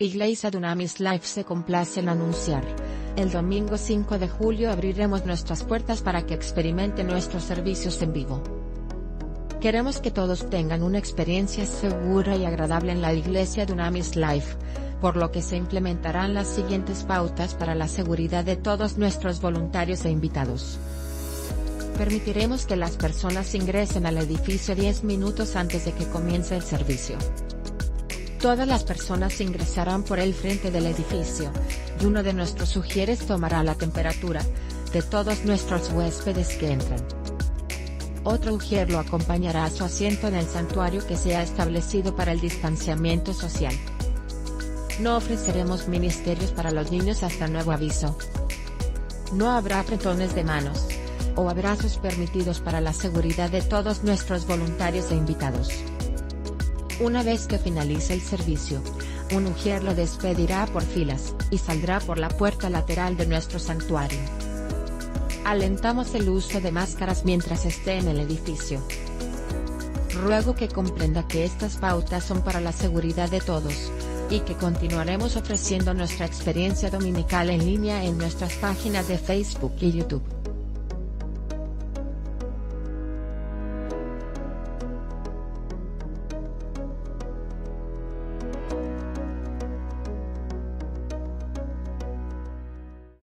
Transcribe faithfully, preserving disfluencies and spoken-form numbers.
Iglesia Dunamis Life se complace en anunciar. El domingo cinco de julio abriremos nuestras puertas para que experimenten nuestros servicios en vivo. Queremos que todos tengan una experiencia segura y agradable en la Iglesia Dunamis Life, por lo que se implementarán las siguientes pautas para la seguridad de todos nuestros voluntarios e invitados. Permitiremos que las personas ingresen al edificio diez minutos antes de que comience el servicio. Todas las personas ingresarán por el frente del edificio, y uno de nuestros ujieres tomará la temperatura de todos nuestros huéspedes que entran. Otro ujier lo acompañará a su asiento en el santuario que se ha establecido para el distanciamiento social. No ofreceremos ministerios para los niños hasta nuevo aviso. No habrá apretones de manos o abrazos permitidos para la seguridad de todos nuestros voluntarios e invitados. Una vez que finalice el servicio, un ujier lo despedirá por filas, y saldrá por la puerta lateral de nuestro santuario. Alentamos el uso de máscaras mientras esté en el edificio. Ruego que comprenda que estas pautas son para la seguridad de todos, y que continuaremos ofreciendo nuestra experiencia dominical en línea en nuestras páginas de Facebook y YouTube.